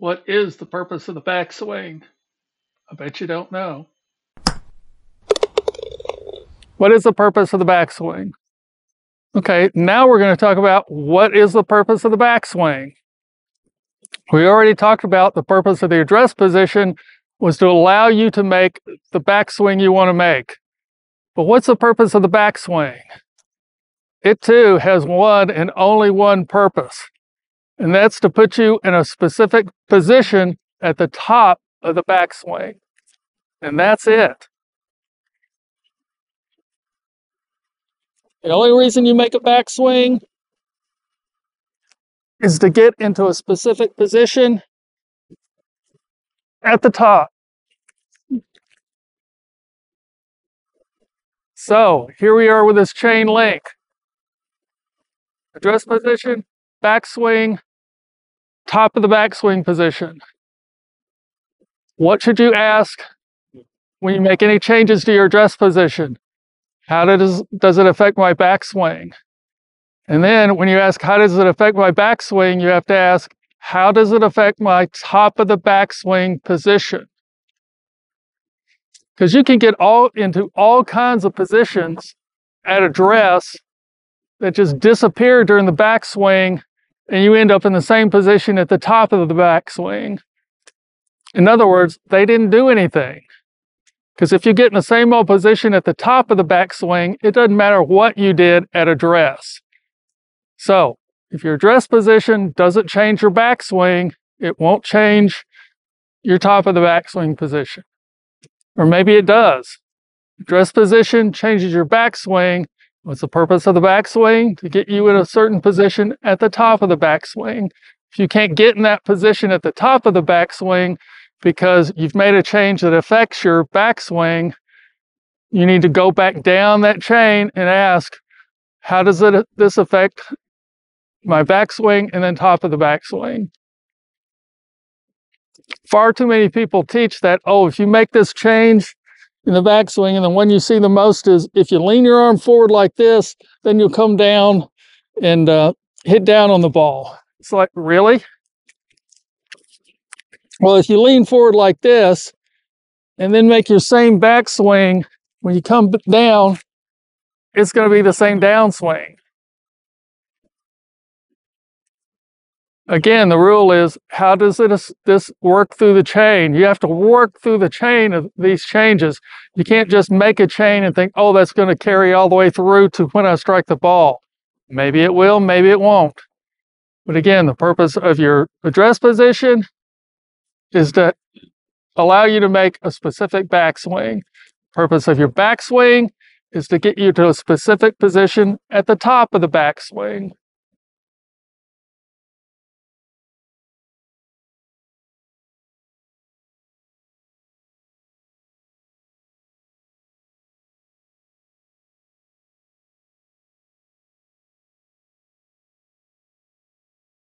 What is the purpose of the backswing? I bet you don't know. What is the purpose of the backswing? Okay, now we're going to talk about what is the purpose of the backswing. We already talked about the purpose of the address position was to allow you to make the backswing you want to make. But what's the purpose of the backswing? It too has one and only one purpose, and that's to put you in a specific position at the top of the backswing. And that's it. The only reason you make a backswing is to get into a specific position at the top. So here we are with this chain link. Address position, backswing, top of the backswing position. What should you ask when you make any changes to your address position? How does it affect my backswing? And then when you ask, how does it affect my backswing, you have to ask, how does it affect my top of the backswing position? Because you can get into all kinds of positions at address that just disappear during the backswing, and you end up in the same position at the top of the backswing. In other words, they didn't do anything. Because if you get in the same old position at the top of the backswing, it doesn't matter what you did at address. So if your address position doesn't change your backswing, it won't change your top of the backswing position. Or maybe it does. Address position changes your backswing. What's the purpose of the backswing? To get you in a certain position at the top of the backswing. If you can't get in that position at the top of the backswing because you've made a change that affects your backswing, you need to go back down that chain and ask, how does this affect my backswing and then top of the backswing? Far too many people teach that, oh, if you make this change in the backswing, and the one you see the most is if you lean your arm forward like this, then you'll come down and hit down on the ball. It's like, really? Well, if you lean forward like this and then make your same backswing, when you come down, it's going to be the same downswing. Again, the rule is, how does this work through the chain? You have to work through the chain of these changes. You can't just make a chain and think, oh, that's going to carry all the way through to when I strike the ball. Maybe it will, maybe it won't. But again, the purpose of your address position is to allow you to make a specific backswing. Purpose of your backswing is to get you to a specific position at the top of the backswing.